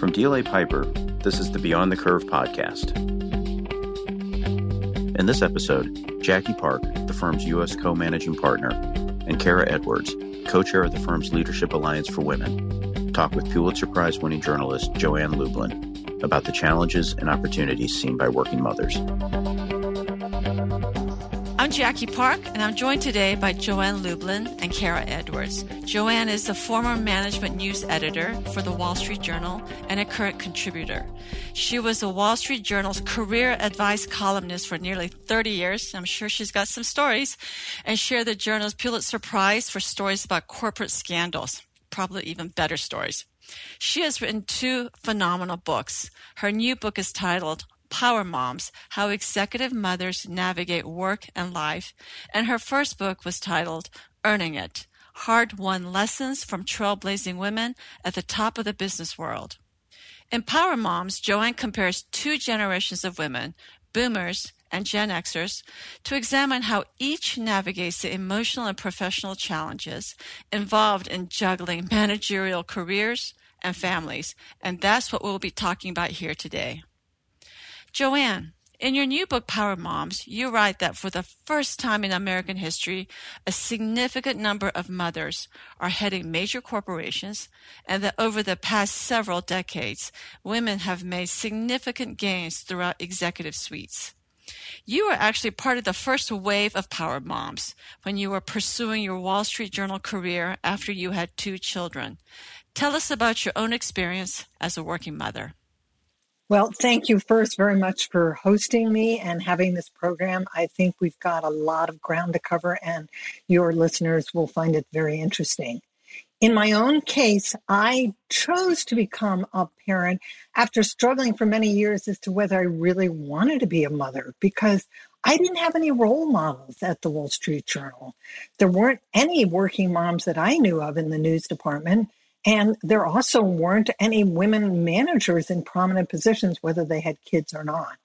From DLA Piper, this is the Beyond the Curve podcast. In this episode, Jackie Park, the firm's U.S. co-managing partner, and Cara Edwards, co-chair of the firm's Leadership Alliance for Women, talk with Pulitzer Prize-winning journalist Joann Lublin about the challenges and opportunities seen by working mothers. I'm Jackie Park, and I'm joined today by Joann Lublin and Cara Edwards. Joann is the former management news editor for the Wall Street Journal and a current contributor. She was the Wall Street Journal's career advice columnist for nearly 30 years. I'm sure she's got some stories, and shared the journal's Pulitzer Prize for stories about corporate scandals, probably even better stories. She has written two phenomenal books. Her new book is titled Power Moms, How Executive Mothers Navigate Work and Life, and her first book was titled Earning It, Hard-Won Lessons from Trailblazing Women at the Top of the Business World. In Power Moms, Joann compares two generations of women, boomers and Gen Xers, to examine how each navigates the emotional and professional challenges involved in juggling managerial careers and families, and that's what we'll be talking about here today. Joann, in your new book, Power Moms, you write that for the first time in American history, a significant number of mothers are heading major corporations, and that over the past several decades, women have made significant gains throughout executive suites. You were actually part of the first wave of Power Moms when you were pursuing your Wall Street Journal career after you had two children. Tell us about your own experience as a working mother. Well, thank you first very much for hosting me and having this program. I think we've got a lot of ground to cover, and your listeners will find it very interesting. In my own case, I chose to become a parent after struggling for many years as to whether I really wanted to be a mother, because I didn't have any role models at the Wall Street Journal. There weren't any working moms that I knew of in the news department. And there also weren't any women managers in prominent positions, whether they had kids or not.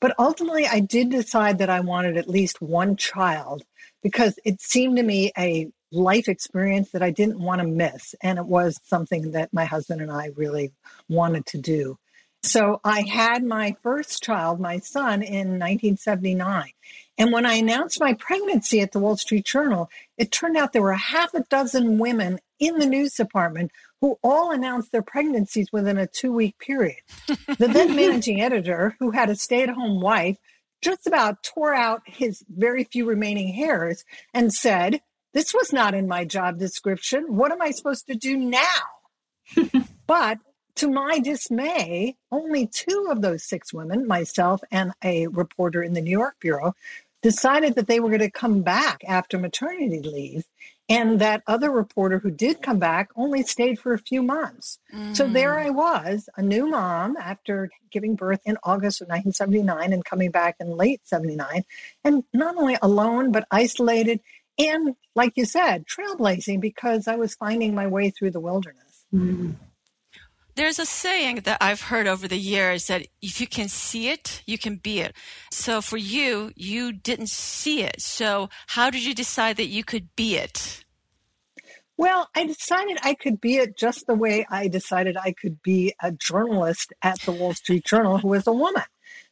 But ultimately, I did decide that I wanted at least one child because it seemed to me a life experience that I didn't want to miss. And it was something that my husband and I really wanted to do. So I had my first child, my son, in 1979. And when I announced my pregnancy at the Wall Street Journal, it turned out there were half a dozen women in the news department who all announced their pregnancies within a 2-week period. The then managing editor, who had a stay-at-home wife, just about tore out his very few remaining hairs and said, "This was not in my job description. What am I supposed to do now?" But to my dismay, only two of those six women, myself and a reporter in the New York bureau, decided that they were going to come back after maternity leave. And that other reporter who did come back only stayed for a few months. Mm. So there I was, a new mom after giving birth in August of 1979 and coming back in late 79. And not only alone, but isolated. And like you said, trailblazing, because I was finding my way through the wilderness. Mm. There's a saying that I've heard over the years that if you can see it, you can be it. So for you, you didn't see it. So how did you decide that you could be it? Well, I decided I could be it just the way I decided I could be a journalist at the Wall Street Journal who was a woman.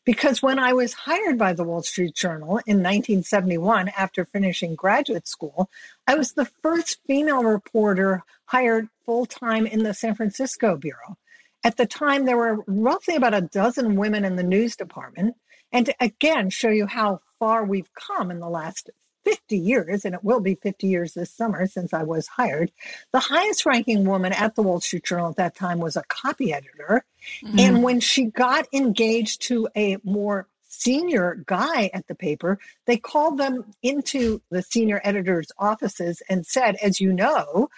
Because when I was hired by the Wall Street Journal in 1971, after finishing graduate school, I was the first female reporter hired full-time in the San Francisco bureau. At the time, there were roughly about a dozen women in the news department. And to again show you how far we've come in the last 50 years, and it will be 50 years this summer since I was hired, the highest-ranking woman at the Wall Street Journal at that time was a copy editor. Mm. And when she got engaged to a more senior guy at the paper, they called them into the senior editor's offices and said, "As you know,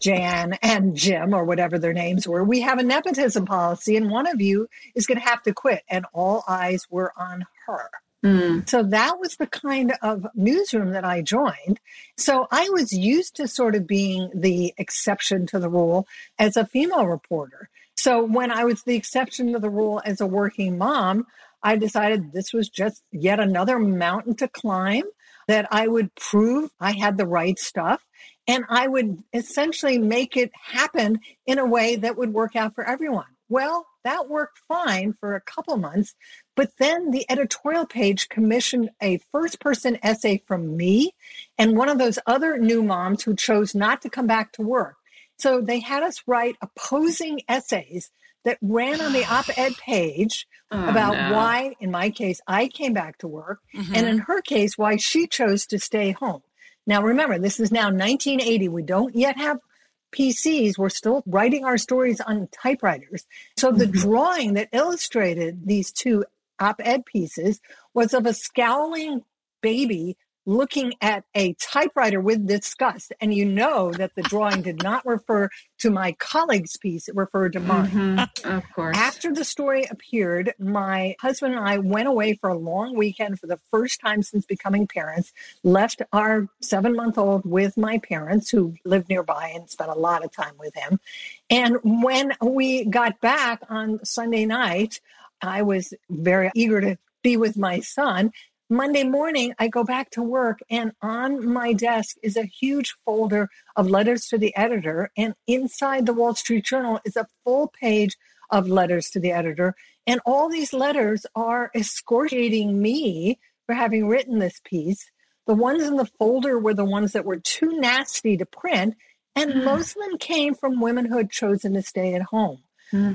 Jan and Jim," or whatever their names were, "we have a nepotism policy, and one of you is going to have to quit." And all eyes were on her. Mm. So that was the kind of newsroom that I joined. So I was used to sort of being the exception to the rule as a female reporter. So when I was the exception to the rule as a working mom, I decided this was just yet another mountain to climb, that I would prove I had the right stuff, and I would essentially make it happen in a way that would work out for everyone. Well, that worked fine for a couple months, but then the editorial page commissioned a first-person essay from me and one of those other new moms who chose not to come back to work. So they had us write opposing essays that ran on the op-ed page about why, in my case, I came back to work, and in her case, why she chose to stay home. Now, remember, this is now 1980. We don't yet have PCs. We're still writing our stories on typewriters. So the drawing that illustrated these two op-ed pieces was of a scowling baby looking at a typewriter with disgust. And you know that the drawing did not refer to my colleague's piece. It referred to mine. Of course. After the story appeared, my husband and I went away for a long weekend for the first time since becoming parents, left our 7-month-old with my parents who lived nearby and spent a lot of time with him. And when we got back on Sunday night, I was very eager to be with my son. Monday morning, I go back to work, and on my desk is a huge folder of letters to the editor, and inside the Wall Street Journal is a full page of letters to the editor, and all these letters are excoriating me for having written this piece. The ones in the folder were the ones that were too nasty to print, and most of them came from women who had chosen to stay at home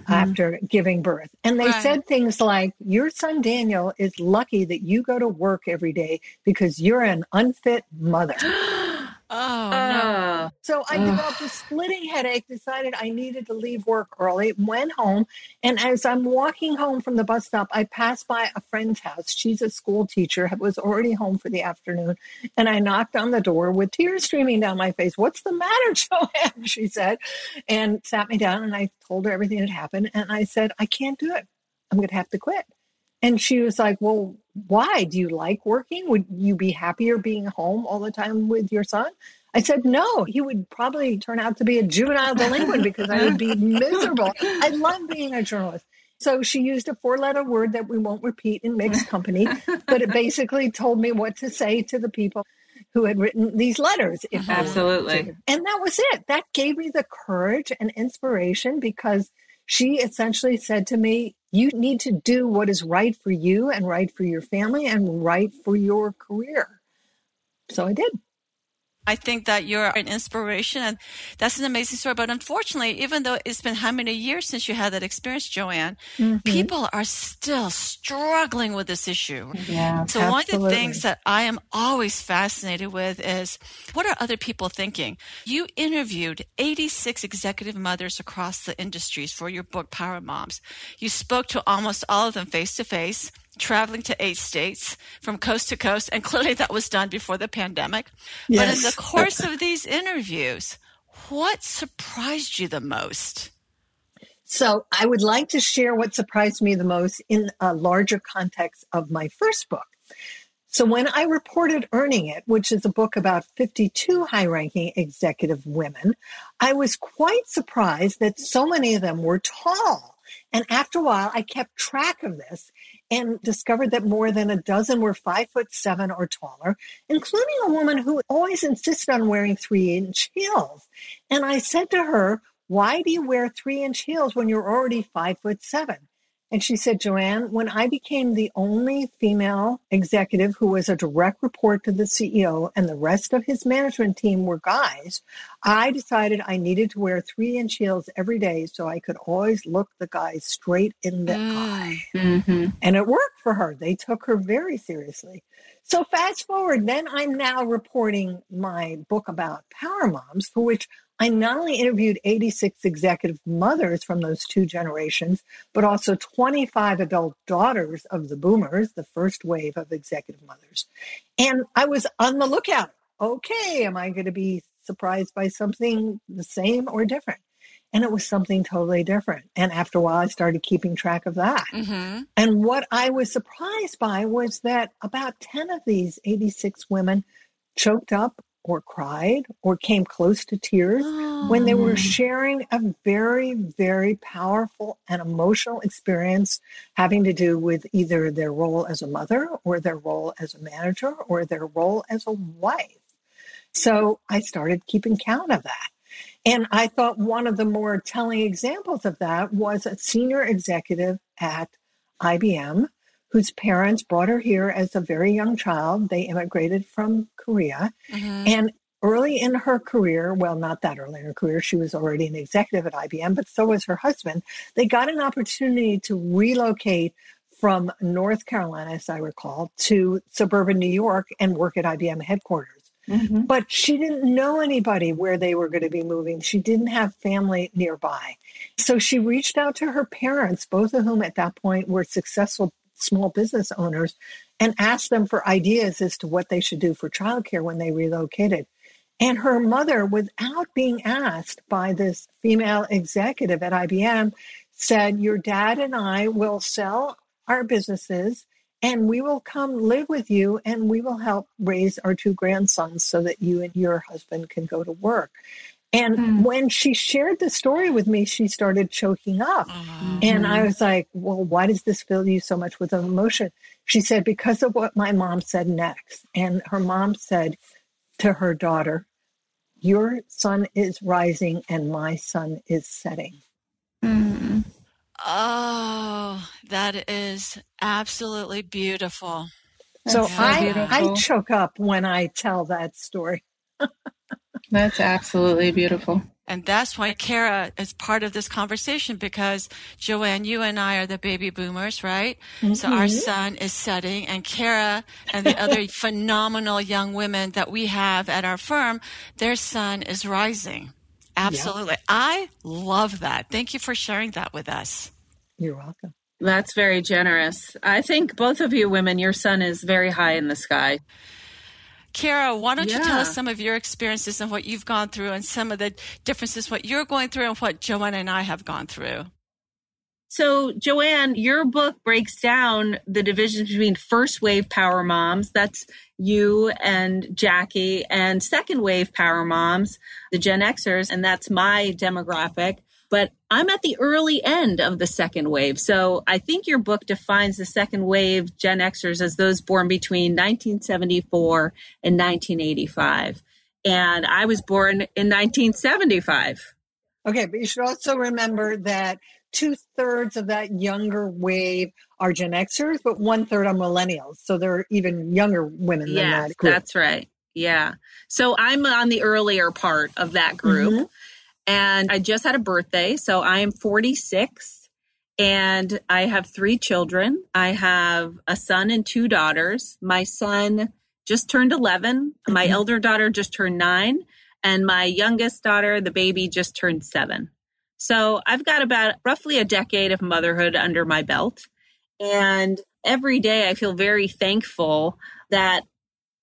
after giving birth. And they said things like, your son Daniel is lucky that you go to work every day because you're an unfit mother. No. So I developed a splitting headache, decided I needed to leave work early, went home. And as I'm walking home from the bus stop, I passed by a friend's house. She's a school teacher, was already home for the afternoon. And I knocked on the door with tears streaming down my face. What's the matter, Joann? She said, and sat me down. And I told her everything that happened. And I said, I can't do it. I'm going to have to quit. And she was like, well, why? Do you like working? Would you be happier being home all the time with your son? I said, no, he would probably turn out to be a juvenile delinquent because I would be miserable. I love being a journalist. So she used a 4-letter word that we won't repeat in mixed company, but it basically told me what to say to the people who had written these letters. Absolutely. And that was it. That gave me the courage and inspiration because she essentially said to me, you need to do what is right for you and right for your family and right for your career. So I did. I think that you're an inspiration, and that's an amazing story. But unfortunately, even though it's been how many years since you had that experience, Joann, people are still struggling with this issue. Yeah, so one of the things that I am always fascinated with is, what are other people thinking? You interviewed 86 executive mothers across the industries for your book, Power Moms. You spoke to almost all of them face-to-face, traveling to 8 states from coast to coast. And clearly that was done before the pandemic. Yes. But in the course of these interviews, what surprised you the most? So I would like to share what surprised me the most in a larger context of my first book. So when I reported Earning It, which is a book about 52 high-ranking executive women, I was quite surprised that so many of them were tall. And after a while, I kept track of this and discovered that more than a dozen were 5'7" or taller, including a woman who always insisted on wearing 3-inch heels. And I said to her, why do you wear 3-inch heels when you're already 5'7"? And she said, Joann, when I became the only female executive who was a direct report to the CEO and the rest of his management team were guys, I decided I needed to wear 3-inch heels every day so I could always look the guys straight in the eye. And it worked for her. They took her very seriously. So fast forward, then I'm now reporting my book about Power Moms, for which I not only interviewed 86 executive mothers from those two generations, but also 25 adult daughters of the boomers, the first wave of executive mothers. And I was on the lookout. Okay, am I going to be surprised by something the same or different? And it was something totally different. And after a while, I started keeping track of that. And what I was surprised by was that about 10 of these 86 women choked up or cried or came close to tears when they were sharing a very, very powerful and emotional experience having to do with either their role as a mother or their role as a manager or their role as a wife. So I started keeping count of that. And I thought one of the more telling examples of that was a senior executive at IBM, whose parents brought her here as a very young child. They immigrated from Korea. Mm-hmm. And early in her career, well, not that early in her career, she was already an executive at IBM, but so was her husband. They got an opportunity to relocate from North Carolina, as I recall, to suburban New York and work at IBM headquarters. Mm-hmm. But she didn't know anybody where they were going to be moving. She didn't have family nearby. So she reached out to her parents, both of whom at that point were successful small business owners, and asked them for ideas as to what they should do for childcare when they relocated. And her mother, without being asked by this female executive at IBM, said, "Your dad and I will sell our businesses, and we will come live with you, and we will help raise our two grandsons so that you and your husband can go to work." And when she shared the story with me, she started choking up. Mm-hmm. And I was like, well, why does this fill you so much with emotion? She said, because of what my mom said next. And her mom said to her daughter, "Your sun is rising and my sun is setting." Mm-hmm. Oh, that is absolutely beautiful. So I choke up when I tell that story. That's absolutely beautiful. And that's why Cara is part of this conversation, because Joann, you and I are the baby boomers, right? Mm-hmm. So our sun is setting, and Cara and the other phenomenal young women that we have at our firm, their sun is rising. Absolutely. Yeah. I love that. Thank you for sharing that with us. You're welcome. That's very generous. I think both of you women, your sun is very high in the sky. Cara, why don't you tell us some of your experiences and what you've gone through and some of the differences, what you're going through and what Joann and I have gone through. So Joann, your book breaks down the division between first wave power moms, that's you and Jackie, and second wave power moms, the Gen Xers, and that's my demographic. But I'm at the early end of the second wave. So I think your book defines the second wave Gen Xers as those born between 1974 and 1985. And I was born in 1975. Okay, but you should also remember that 2/3 of that younger wave are Gen Xers, but 1/3 are millennials. So there are even younger women than that group. That's right. Yeah. So I'm on the earlier part of that group. Mm-hmm. And I just had a birthday. So I am 46 and I have 3 children. I have a son and 2 daughters. My son just turned 11. Mm-hmm. My elder daughter just turned 9. And my youngest daughter, the baby, just turned 7. So I've got about roughly a decade of motherhood under my belt. And every day I feel very thankful that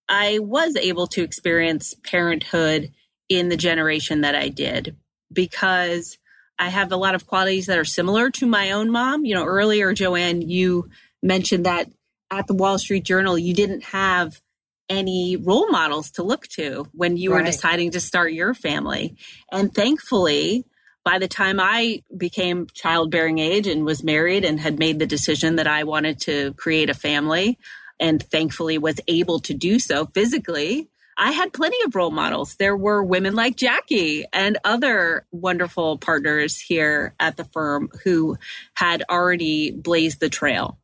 I was able to experience parenthood in the generation that I did, because I have a lot of qualities that are similar to my own mom. You know, earlier, Joann, you mentioned that at the Wall Street Journal, you didn't have any role models to look to when you were deciding to start your family. And thankfully, by the time I became childbearing age and was married and had made the decision that I wanted to create a family, and thankfully was able to do so physically, I had plenty of role models. There were women like Jackie and other wonderful partners here at the firm who had already blazed the trail.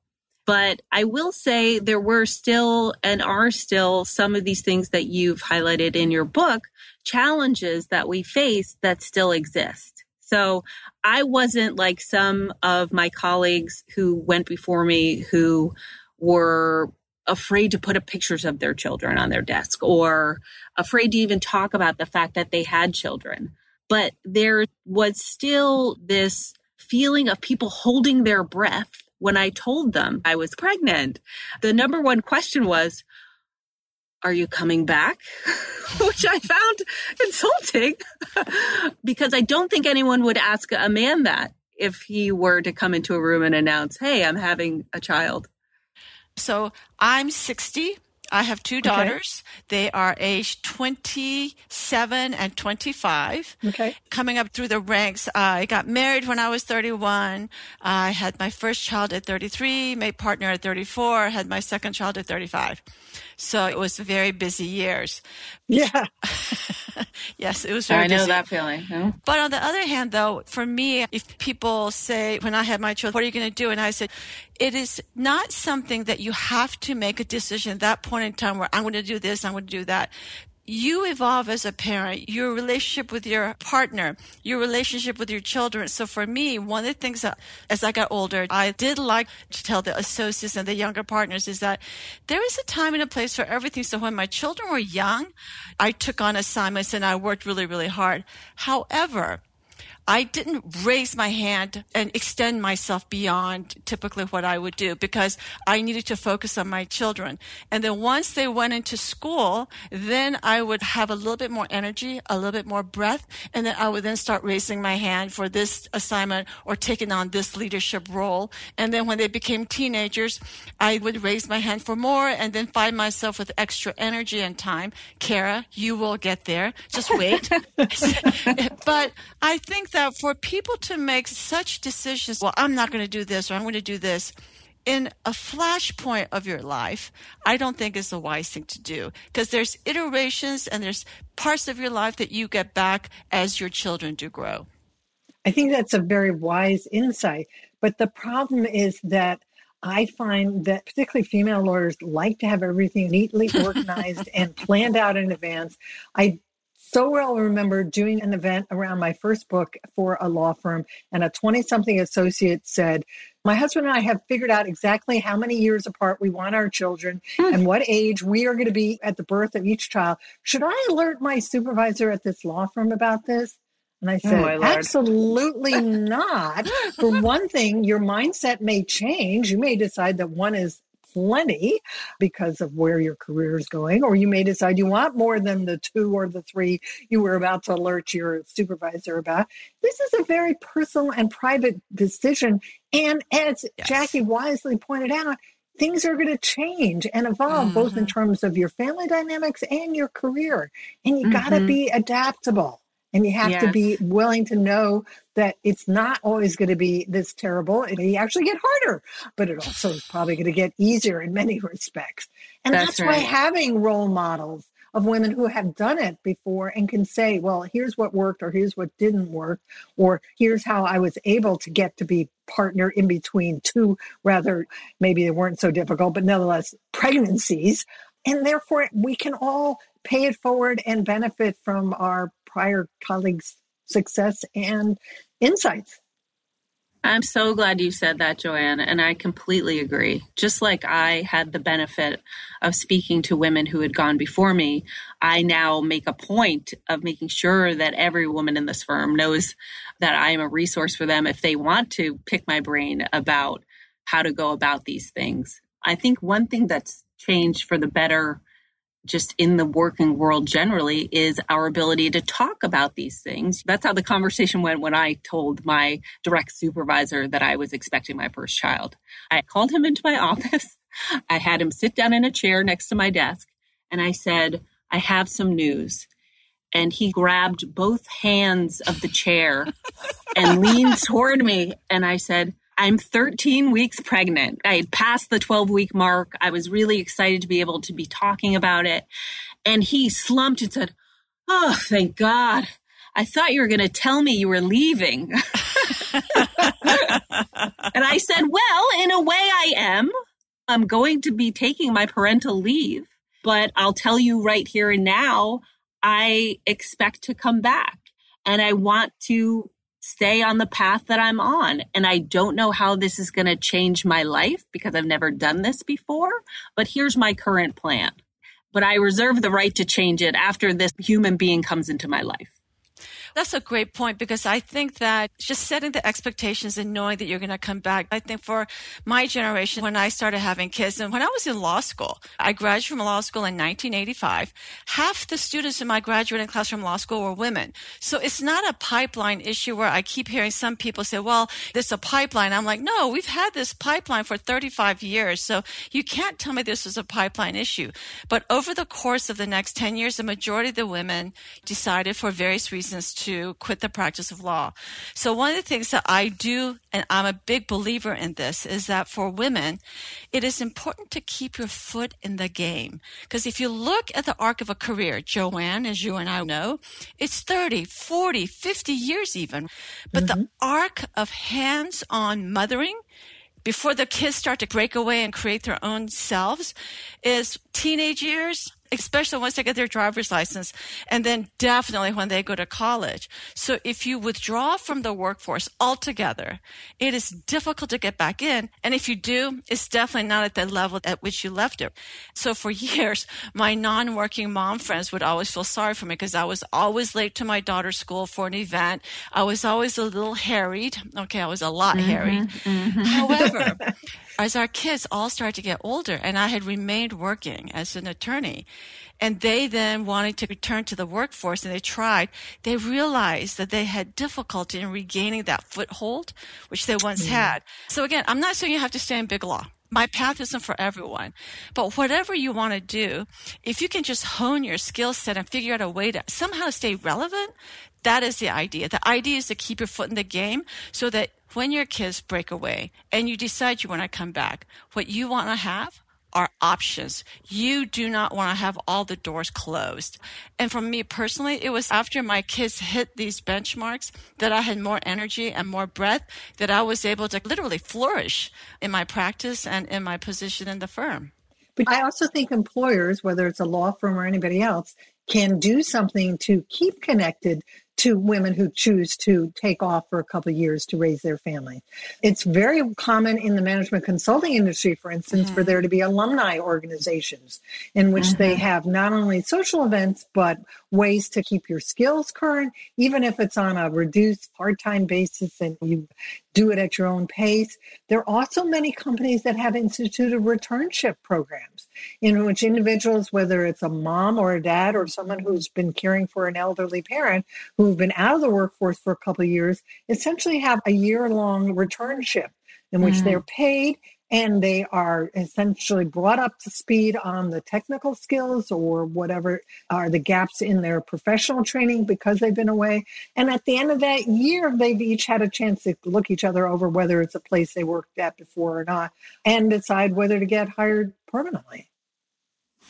But I will say there were still and are still some of these things that you've highlighted in your book, challenges that we face that still exist. So I wasn't like some of my colleagues who went before me who were afraid to put up pictures of their children on their desk or afraid to even talk about the fact that they had children. But there was still this feeling of people holding their breath when I told them I was pregnant. The number one question was, "Are you coming back?" Which I found insulting because I don't think anyone would ask a man that if he were to come into a room and announce, "Hey, I'm having a child." So I'm 60 I have two daughters. Okay. They are aged 27 and 25. Okay. Coming up through the ranks, I got married when I was 31. I had my first child at 33, my partner at 34, had my second child at 35. So it was very busy years. Yeah. Yes, it was very busy. I know that feeling. Huh? But on the other hand, though, for me, if people say, when I had my children, what are you going to do? And I said, it is not something that you have to make a decision at that point in time where I'm going to do this, I'm going to do that. You evolve as a parent, your relationship with your partner, your relationship with your children. So for me, one of the things that as I got older, I did like to tell the associates and the younger partners is that there is a time and a place for everything. So when my children were young, I took on assignments and I worked really, really hard. However, I didn't raise my hand and extend myself beyond typically what I would do because I needed to focus on my children. And then once they went into school, then I would have a little bit more energy, a little bit more breath, and then I would then start raising my hand for this assignment or taking on this leadership role. And then when they became teenagers, I would raise my hand for more and then find myself with extra energy and time. Cara, you will get there. Just wait. But I think that for people to make such decisions, well, I'm not going to do this or I'm going to do this, in a flashpoint of your life, I don't think is the wise thing to do because there's iterations and there's parts of your life that you get back as your children do grow. I think that's a very wise insight. But the problem is that I find that particularly female lawyers like to have everything neatly organized and planned out in advance. I so well remember doing an event around my first book for a law firm, and a 20-something associate said, my husband and I have figured out exactly how many years apart we want our children and what age we are going to be at the birth of each child. Should I alert my supervisor at this law firm about this? And I said, absolutely not. For one thing, your mindset may change. You may decide that one is plenty because of where your career is going, or you may decide you want more than the two or the three you were about to alert your supervisor about. This is a very personal and private decision. And as Jackie wisely pointed out, things are going to change and evolve, both in terms of your family dynamics and your career. And you got to be adaptable. And you have to be willing to know that it's not always going to be this terrible. It may actually get harder, but it also is probably going to get easier in many respects. And that's why having role models of women who have done it before and can say, well, here's what worked or here's what didn't work, or here's how I was able to get to be partner in between two, rather, maybe they weren't so difficult, but nonetheless, pregnancies. And therefore, we can all pay it forward and benefit from our prior colleagues' success and insights. I'm so glad you said that, Joann, and I completely agree. Just like I had the benefit of speaking to women who had gone before me, I now make a point of making sure that every woman in this firm knows that I am a resource for them if they want to pick my brain about how to go about these things. I think one thing that's changed for the better just in the working world generally is our ability to talk about these things. That's how the conversation went when I told my direct supervisor that I was expecting my first child. I called him into my office. I had him sit down in a chair next to my desk. And I said, I have some news. And he grabbed both hands of the chair and leaned toward me. And I said, I'm 13 weeks pregnant. I had passed the 12-week mark. I was really excited to be able to be talking about it. And he slumped and said, oh, thank God. I thought you were going to tell me you were leaving. And I said, well, in a way I am. I'm going to be taking my parental leave. But I'll tell you right here and now, I expect to come back. And I want to stay on the path that I'm on. And I don't know how this is going to change my life because I've never done this before, but here's my current plan. But I reserve the right to change it after this human being comes into my life. That's a great point, because I think that just setting the expectations and knowing that you're going to come back. I think for my generation, when I started having kids and when I was in law school, I graduated from law school in 1985. Half the students in my graduating class from law school were women. So it's not a pipeline issue where I keep hearing some people say, well, there's a pipeline. I'm like, no, we've had this pipeline for 35 years. So you can't tell me this is a pipeline issue. But over the course of the next 10 years, the majority of the women decided for various reasons to quit the practice of law. So one of the things that I do, and I'm a big believer in this, is that for women, it is important to keep your foot in the game. Because if you look at the arc of a career, Joann, as you and I know, it's 30, 40, 50 years even. But the arc of hands-on mothering before the kids start to break away and create their own selves is teenage years, especially once they get their driver's license, and then definitely when they go to college. So if you withdraw from the workforce altogether, it is difficult to get back in. And if you do, it's definitely not at the level at which you left it. So for years, my non-working mom friends would always feel sorry for me because I was always late to my daughter's school for an event. I was always a little harried. Okay, I was a lot harried. However, as our kids all started to get older and I had remained working as an attorney, and they then wanted to return to the workforce and they realized that they had difficulty in regaining that foothold, which they once had. So again, I'm not saying you have to stay in big law. My path isn't for everyone, but whatever you want to do, if you can just hone your skill set and figure out a way to somehow stay relevant, that is the idea. The idea is to keep your foot in the game so that when your kids break away and you decide you want to come back, what you want to have are options. You do not want to have all the doors closed. And for me personally, it was after my kids hit these benchmarks that I had more energy and more breadth, that I was able to literally flourish in my practice and in my position in the firm. But I also think employers, whether it's a law firm or anybody else, can do something to keep connected to women who choose to take off for a couple of years to raise their family. It's very common in the management consulting industry, for instance, for there to be alumni organizations in which they have not only social events, but ways to keep your skills current, even if it's on a reduced part-time basis and you do it at your own pace. There are also many companies that have instituted returnship programs in which individuals, whether it's a mom or a dad or someone who's been caring for an elderly parent who've been out of the workforce for a couple of years, essentially have a year-long returnship in which they're paid and they are essentially brought up to speed on the technical skills or whatever are the gaps in their professional training because they've been away. And at the end of that year, they've each had a chance to look each other over, whether it's a place they worked at before or not, and decide whether to get hired permanently.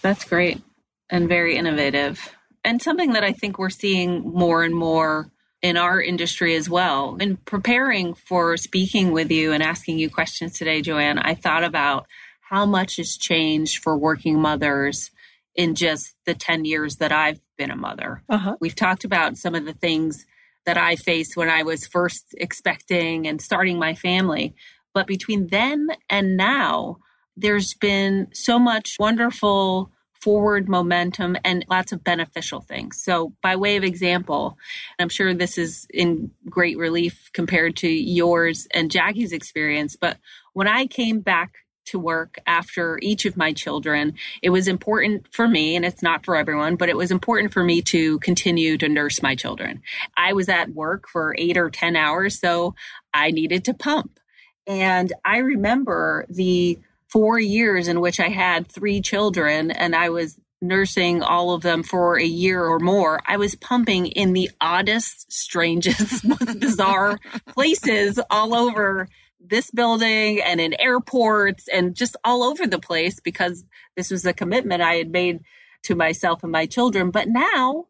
That's great and very innovative. And something that I think we're seeing more and more in our industry as well. In preparing for speaking with you and asking you questions today, Joann, I thought about how much has changed for working mothers in just the 10 years that I've been a mother. We've talked about some of the things that I faced when I was first expecting and starting my family. But between then and now, there's been so much wonderful forward momentum and lots of beneficial things. So by way of example, and I'm sure this is in great relief compared to yours and Jackie's experience, but when I came back to work after each of my children, it was important for me, and it's not for everyone, but it was important for me to continue to nurse my children. I was at work for 8 or 10 hours, so I needed to pump. And I remember the 4 years in which I had 3 children and I was nursing all of them for a year or more. I was pumping in the oddest, strangest, most bizarre places all over this building and in airports and just all over the place because this was a commitment I had made to myself and my children. But now,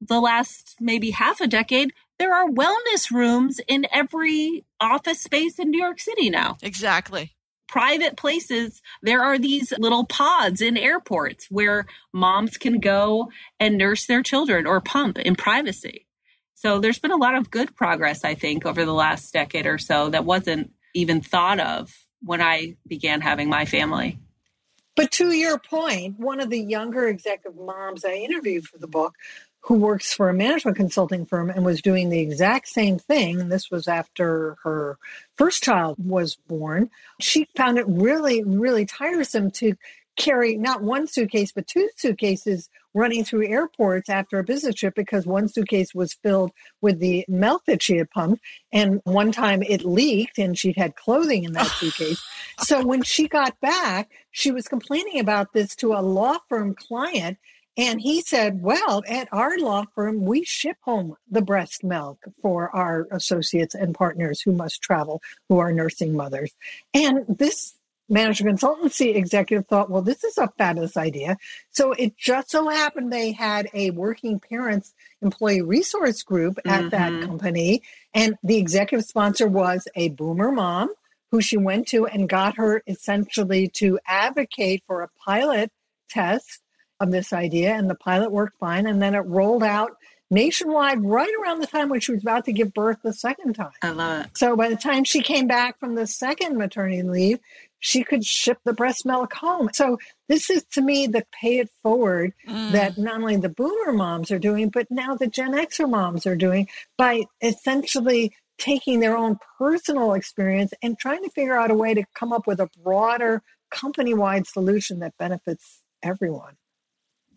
the last maybe half a decade, there are wellness rooms in every office space in New York City now. Exactly. Private places, there are these little pods in airports where moms can go and nurse their children or pump in privacy. So there's been a lot of good progress, I think, over the last decade or so that wasn't even thought of when I began having my family. But to your point, one of the younger executive moms I interviewed for the book who works for a management consulting firm and was doing the exact same thing. This was after her first child was born. She found it really, really tiresome to carry not one suitcase, but two suitcases running through airports after a business trip because one suitcase was filled with the milk that she had pumped. And one time it leaked and she'd had clothing in that suitcase. So when she got back, she was complaining about this to a law firm client. And he said, well, at our law firm, we ship home the breast milk for our associates and partners who must travel, who are nursing mothers. And this management consultancy executive thought, well, this is a fabulous idea. So it just so happened they had a working parents employee resource group at that company. And the executive sponsor was a boomer mom who she went to and got her essentially to advocate for a pilot test of this idea. And the pilot worked fine. And then it rolled out nationwide right around the time when she was about to give birth the second time. I love it. So by the time she came back from the second maternity leave, she could ship the breast milk home. So this is, to me, the pay it forward that not only the boomer moms are doing, but now the Gen Xer moms are doing by essentially taking their own personal experience and trying to figure out a way to come up with a broader company-wide solution that benefits everyone.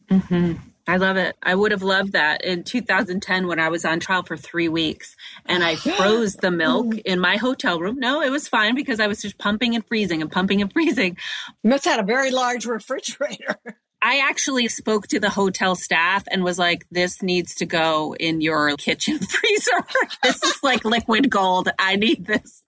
Mm-hmm. I love it. I would have loved that in 2010 when I was on trial for 3 weeks and I froze the milk in my hotel room. No, it was fine because I was just pumping and freezing and pumping and freezing. You must have had a very large refrigerator. I actually spoke to the hotel staff and was like, this needs to go in your kitchen freezer. This is like liquid gold. I need this.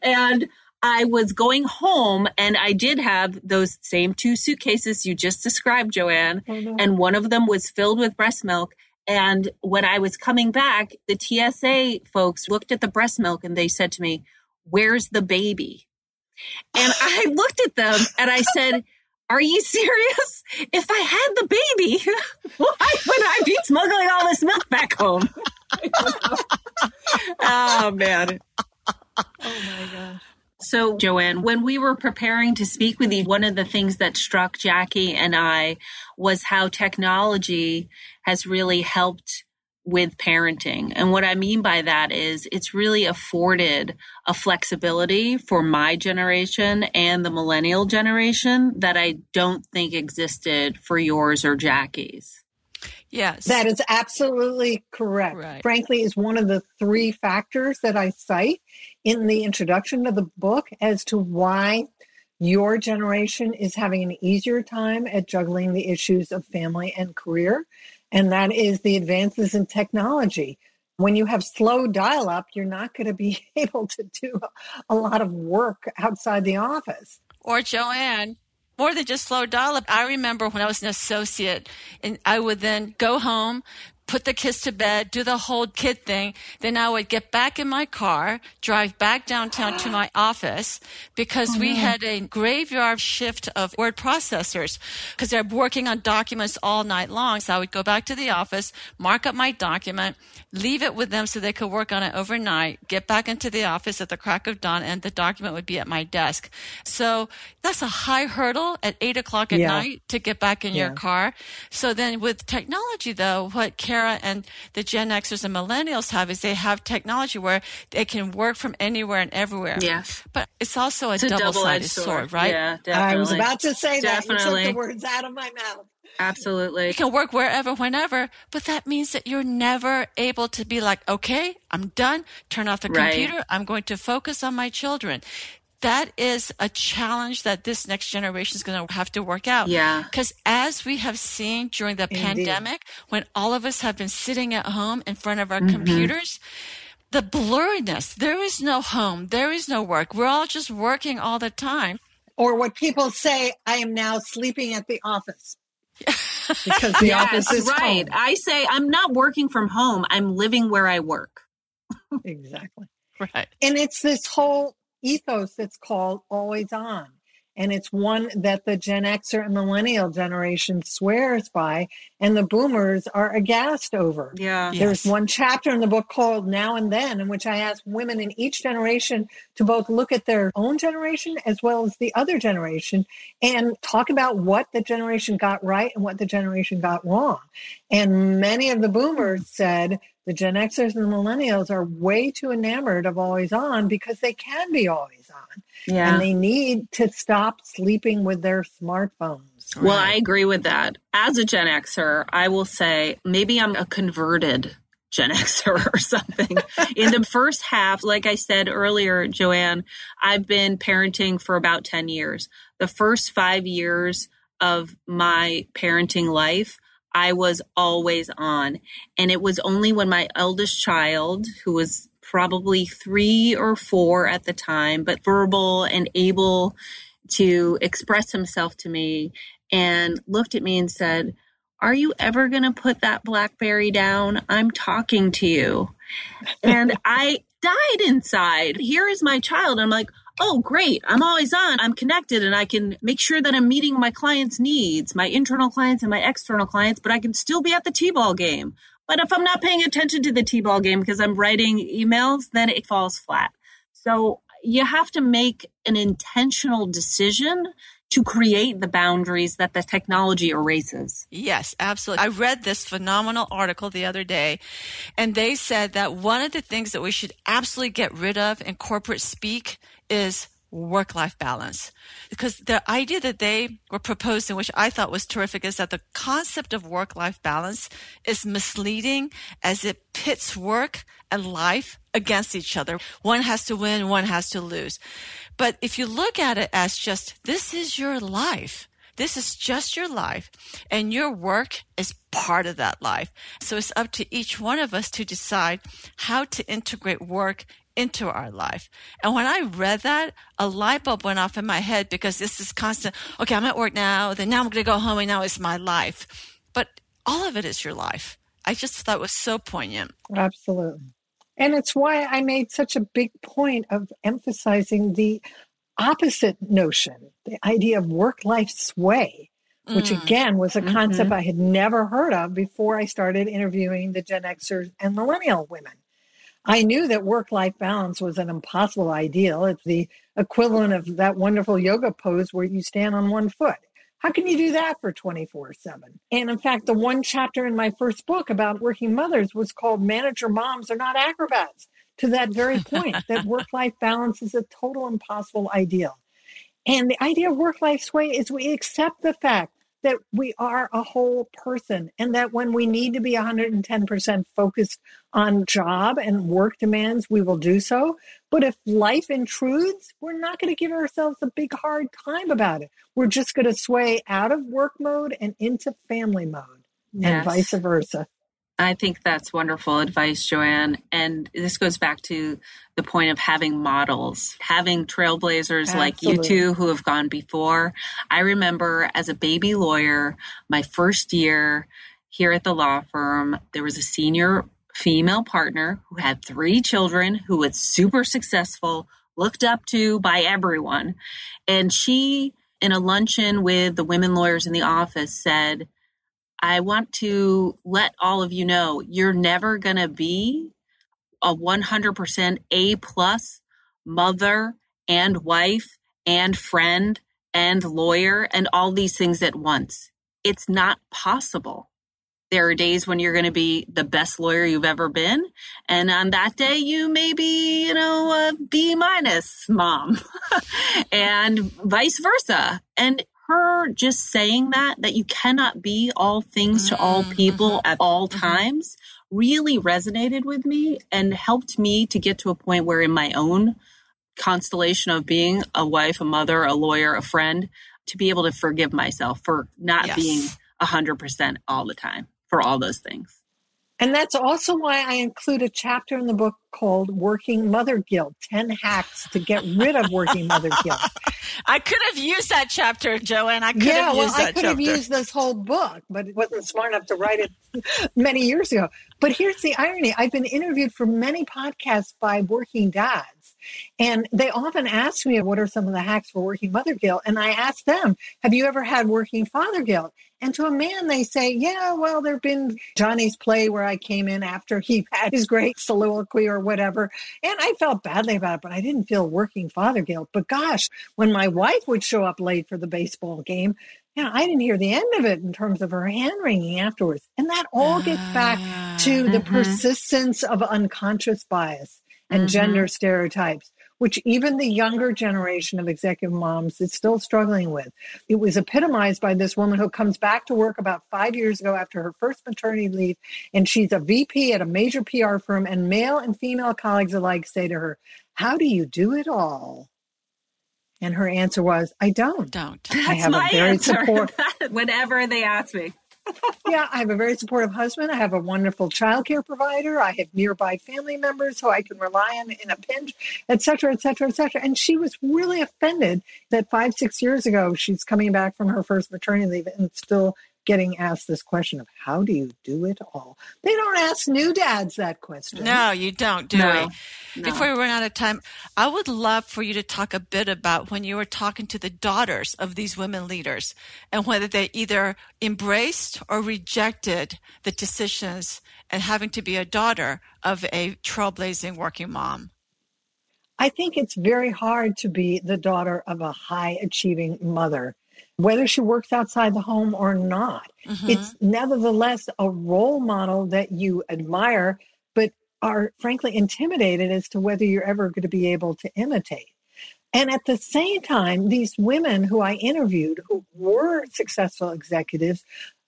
And I was going home and I did have those same two suitcases you just described, Joann. Oh, no. And one of them was filled with breast milk. And when I was coming back, the TSA folks looked at the breast milk and they said to me, where's the baby? And I looked at them and I said, are you serious? If I had the baby, why would I be smuggling all this milk back home? Oh, man. Oh, my gosh. So, Joann, when we were preparing to speak with you, one of the things that struck Jackie and I was how technology has really helped with parenting. And what I mean by that is it's really afforded a flexibility for my generation and the millennial generation that I don't think existed for yours or Jackie's. Yes. That is absolutely correct. Right. Frankly, is one of the three factors that I cite in the introduction of the book as to why your generation is having an easier time at juggling the issues of family and career. And that is the advances in technology. When you have slow dial-up, you're not going to be able to do a lot of work outside the office. Or Joann. More than just slow dial-up. I remember when I was an associate, and I would then go home, put the kids to bed, do the whole kid thing. Then I would get back in my car, drive back downtown to my office because we had a graveyard shift of word processors because they're working on documents all night long. So I would go back to the office, mark up my document, leave it with them so they could work on it overnight, get back into the office at the crack of dawn, and the document would be at my desk. So that's a high hurdle at 8 o'clock at night to get back in your car. So then with technology, though, what Cara and the Gen Xers and millennials have is they have technology where they can work from anywhere and everywhere. Yes. But it's also a double-sided sword, right? Yeah, definitely. I was about to say that. You took the words out of my mouth. Absolutely. You can work wherever, whenever, but that means that you're never able to be like, okay, I'm done. Turn off the computer. I'm going to focus on my children. That is a challenge that this next generation is going to have to work out. Yeah. Because as we have seen during the pandemic, when all of us have been sitting at home in front of our computers, the blurriness, there is no home, there is no work. We're all just working all the time. Or what people say, I am now sleeping at the office. Because the office is home. I say, I'm not working from home. I'm living where I work. Exactly. Right. And it's this whole ethos that's called always on. And it's one that the Gen Xer and millennial generation swears by, and the boomers are aghast over. Yeah. Yes. There's one chapter in the book called Now and Then, in which I ask women in each generation to both look at their own generation as well as the other generation and talk about what the generation got right and what the generation got wrong. And many of the boomers said, the Gen Xers and the millennials are way too enamored of always on because they can be always on. Yeah. And they need to stop sleeping with their smartphones. Right? Well, I agree with that. As a Gen Xer, I will say maybe I'm a converted Gen Xer or something. In the first half, like I said earlier, Joanne, I've been parenting for about 10 years. The first 5 years of my parenting life, I was always on. And it was only when my eldest child, who was probably 3 or 4 at the time, but verbal and able to express himself to me, and looked at me and said, "Are you ever going to put that BlackBerry down? I'm talking to you." And I died inside. Here is my child. I'm like, oh, great. I'm always on. I'm connected and I can make sure that I'm meeting my clients' needs, my internal clients and my external clients, but I can still be at the T-ball game. But if I'm not paying attention to the T-ball game because I'm writing emails, then it falls flat. So you have to make an intentional decision to create the boundaries that the technology erases. Yes, absolutely. I read this phenomenal article the other day, and they said that one of the things that we should absolutely get rid of in corporate speak is work-life balance. Because the idea that they were proposing, which I thought was terrific, is that the concept of work-life balance is misleading as it pits work and life against each other. One has to win, one has to lose. But if you look at it as just, this is your life. This is just your life, and your work is part of that life. So it's up to each one of us to decide how to integrate work into our life. And when I read that, a light bulb went off in my head, because this is constant. Okay, I'm at work now, then now I'm going to go home, and now it's my life. But all of it is your life. I just thought it was so poignant. Absolutely. And it's why I made such a big point of emphasizing the opposite notion, the idea of work-life sway, which again was a concept I had never heard of before I started interviewing the Gen Xers and millennial women. I knew that work-life balance was an impossible ideal. It's the equivalent of that wonderful yoga pose where you stand on one foot. How can you do that for 24/7? And in fact, the one chapter in my first book about working mothers was called Manager Moms Are Not Acrobats, to that very point, that work-life balance is a total impossible ideal. And the idea of work-life sway is we accept the fact that we are a whole person, and that when we need to be 110% focused on job and work demands, we will do so. But if life intrudes, we're not going to give ourselves a big hard time about it. We're just going to sway out of work mode and into family mode, and vice versa. I think that's wonderful advice, Joanne. And this goes back to the point of having models, having trailblazers like you two who have gone before. I remember as a baby lawyer, my first year here at the law firm, there was a senior female partner who had 3 children, who was super successful, looked up to by everyone. And she, in a luncheon with the women lawyers in the office, said, "I want to let all of you know, you're never going to be a 100% A-plus mother and wife and friend and lawyer and all these things at once. It's not possible. There are days when you're going to be the best lawyer you've ever been. And on that day, you may be, a B-minus mom and vice versa." And her just saying that you cannot be all things to all people at all times really resonated with me and helped me to get to a point where in my own constellation of being a wife, a mother, a lawyer, a friend, to be able to forgive myself for not being 100% all the time for all those things. And that's also why I include a chapter in the book called Working Mother Guilt, 10 Hacks to Get Rid of Working Mother Guilt. I could have used that chapter, Joann. I could have used this whole book, but it wasn't smart enough to write it many years ago. But here's the irony. I've been interviewed for many podcasts by working dads, and they often ask me, what are some of the hacks for working mother guilt? And I ask them, have you ever had working father guilt? And to a man, they say, yeah, well, there've been Johnny's play where I came in after he had his great soliloquy or whatever. And I felt badly about it, but I didn't feel working father guilt. But gosh, when my wife would show up late for the baseball game, yeah, I didn't hear the end of it in terms of her hand wringing afterwards. And that all gets back to the persistence of unconscious bias and gender stereotypes, which even the younger generation of executive moms is still struggling with. It was epitomized by this woman who comes back to work about 5 years ago after her first maternity leave, and she's a VP at a major PR firm, and male and female colleagues alike say to her, how do you do it all? And her answer was, I don't. That's I have my a very answer. Whenever they ask me. Yeah, I have a very supportive husband. I have a wonderful childcare provider. I have nearby family members who I can rely on in a pinch, et cetera, et cetera, et cetera. And she was really offended that 5-6 years ago, she's coming back from her first maternity leave and still getting asked this question of how do you do it all? They don't ask new dads that question. No, you don't, do we? Before we run out of time, I would love for you to talk a bit about when you were talking to the daughters of these women leaders and whether they either embraced or rejected the decisions and having to be a daughter of a trailblazing working mom. I think it's very hard to be the daughter of a high-achieving mother, whether she works outside the home or not. It's nevertheless a role model that you admire, but are frankly intimidated as to whether you're ever going to be able to imitate. And at the same time, these women who I interviewed who were successful executives,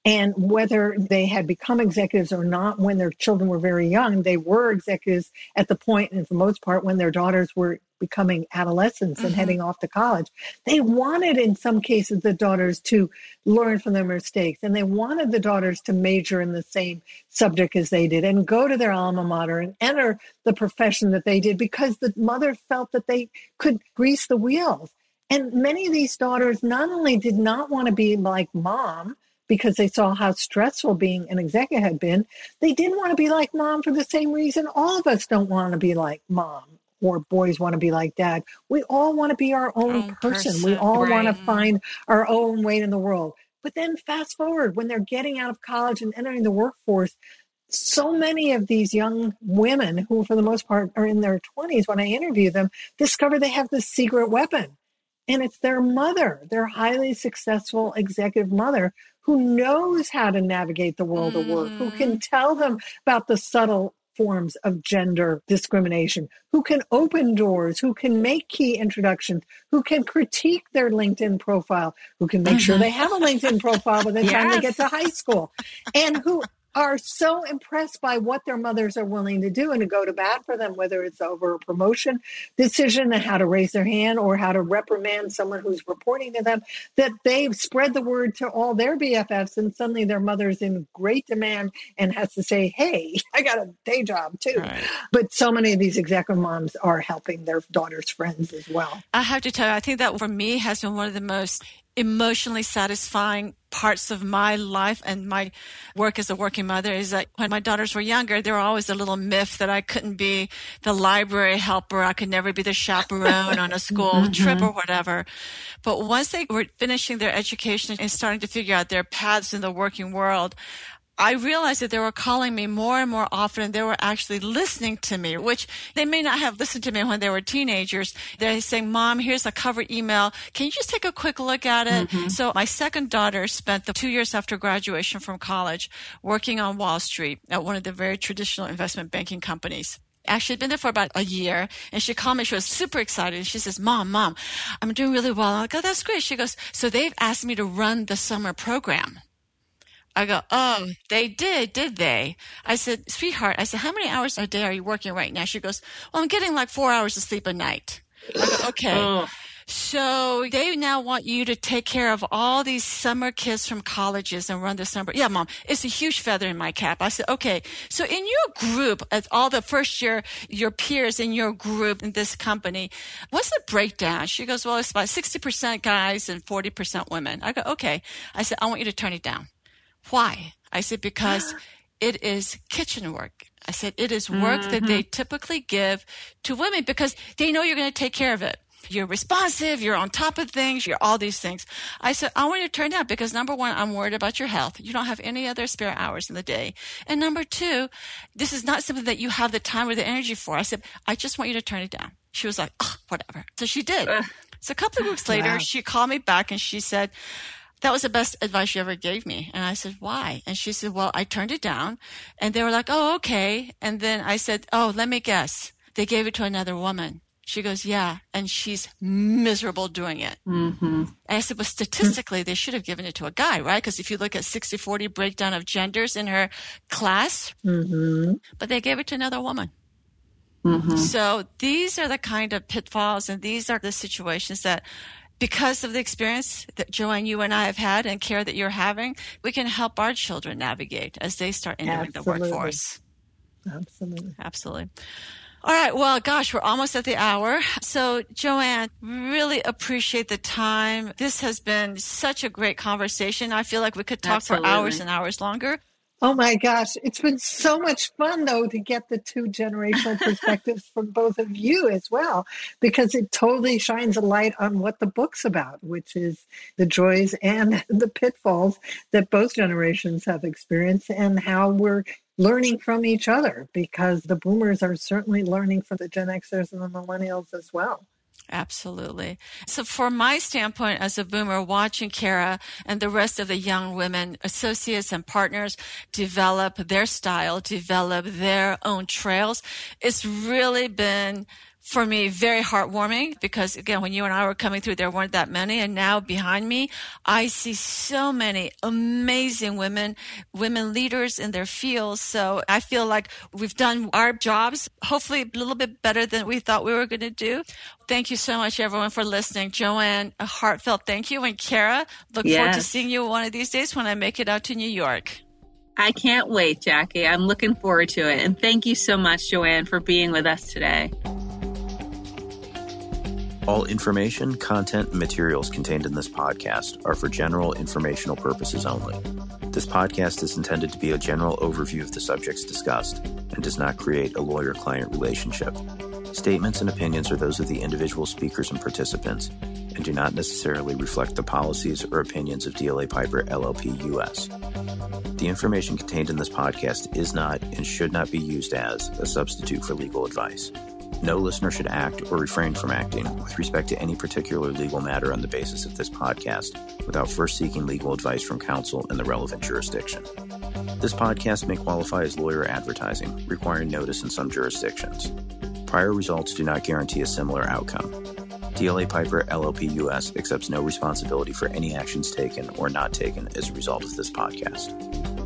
and whether they had become executives or not when their children were very young, they were executives at the point, and for the most part, when their daughters were becoming adolescents and heading off to college. They wanted, in some cases, the daughters to learn from their mistakes, and they wanted the daughters to major in the same subject as they did and go to their alma mater and enter the profession that they did because the mother felt that they could grease the wheels. And many of these daughters not only did not want to be like mom, because they saw how stressful being an executive had been. They didn't want to be like mom for the same reason all of us don't want to be like mom or boys want to be like dad. We all want to be our own person. We all want to find our own way in the world. But then fast forward, when they're getting out of college and entering the workforce, so many of these young women who, for the most part, are in their 20s when I interview them, discover they have this secret weapon. And it's their mother, their highly successful executive mother, who knows how to navigate the world of work, who can tell them about the subtle forms of gender discrimination, who can open doors, who can make key introductions, who can critique their LinkedIn profile, who can make sure they have a LinkedIn profile by the time they get to high school, and who are so impressed by what their mothers are willing to do and to go to bat for them, whether it's over a promotion decision and how to raise their hand or how to reprimand someone who's reporting to them, that they've spread the word to all their BFFs, and suddenly their mother's in great demand and has to say, hey, I got a day job too. Right. But so many of these executive moms are helping their daughters' friends as well. I have to tell you, I think that for me has been one of the most emotionally satisfying parts of my life and my work as a working mother is that when my daughters were younger, there were always a little myth that I couldn't be the library helper. I could never be the chaperone on a school trip or whatever. But once they were finishing their education and starting to figure out their paths in the working world, I realized that they were calling me more and more often, and they were actually listening to me, which they may not have listened to me when they were teenagers. They're saying, Mom, here's a cover email. Can you just take a quick look at it? So my second daughter spent the 2 years after graduation from college working on Wall Street at one of the very traditional investment banking companies. Actually, been there for about a year, and she called me. She was super excited. And she says, Mom, I'm doing really well. I'm like, oh, that's great. She goes, so they've asked me to run the summer program. I go, oh, they did they? I said, sweetheart, how many hours a day are you working right now? She goes, well, I'm getting like 4 hours of sleep a night. I go, okay. So they now want you to take care of all these summer kids from colleges and run the summer. Yeah, Mom, it's a huge feather in my cap. I said, okay. So in your group, at all the first year, your peers in your group in this company, what's the breakdown? She goes, well, it's about 60% guys and 40% women. I go, okay. I said, I want you to turn it down. Why? I said, because it is kitchen work. I said, it is work that they typically give to women because they know you're going to take care of it. You're responsive. You're on top of things. You're all these things. I said, I want you to turn down because number one, I'm worried about your health. You don't have any other spare hours in the day. And number two, this is not something that you have the time or the energy for. I said, I just want you to turn it down. She was like, oh, whatever. So she did. So a couple of weeks later, she called me back and she said, that was the best advice you ever gave me. And I said, why? And she said, well, I turned it down. And they were like, oh, okay. And then I said, oh, let me guess. They gave it to another woman. She goes, yeah, and she's miserable doing it. And I said, but statistically, they should have given it to a guy, right? Because if you look at 60-40 breakdown of genders in her class, but they gave it to another woman. So these are the kind of pitfalls, and these are the situations that because of the experience that Joann, you and I have had and Cara that you're having, we can help our children navigate as they start entering the workforce. Absolutely. All right. Well, gosh, we're almost at the hour. So Joann, really appreciate the time. This has been such a great conversation. I feel like we could talk for hours and hours longer. Oh my gosh. It's been so much fun though, to get the two generational perspectives from both of you as well, because it totally shines a light on what the book's about, which is the joys and the pitfalls that both generations have experienced and how we're learning from each other, because the boomers are certainly learning from the Gen Xers and the millennials as well. Absolutely. So from my standpoint as a boomer, watching Cara and the rest of the young women, associates and partners develop their style, develop their own trails, it's really been for me very heartwarming because, again, when you and I were coming through, there weren't that many. And now behind me, I see so many amazing women, women leaders in their fields. So I feel like we've done our jobs, hopefully a little bit better than we thought we were going to do. Thank you so much, everyone, for listening. Joann, a heartfelt thank you. And Cara, look forward to seeing you one of these days when I make it out to New York. I can't wait, Jackie. I'm looking forward to it. And thank you so much, Joann, for being with us today. All information, content, and materials contained in this podcast are for general informational purposes only. This podcast is intended to be a general overview of the subjects discussed and does not create a lawyer-client relationship. Statements and opinions are those of the individual speakers and participants and do not necessarily reflect the policies or opinions of DLA Piper LLP US. The information contained in this podcast is not and should not be used as a substitute for legal advice. No listener should act or refrain from acting with respect to any particular legal matter on the basis of this podcast without first seeking legal advice from counsel in the relevant jurisdiction. This podcast may qualify as lawyer advertising, requiring notice in some jurisdictions. Prior results do not guarantee a similar outcome. DLA Piper LLP US accepts no responsibility for any actions taken or not taken as a result of this podcast.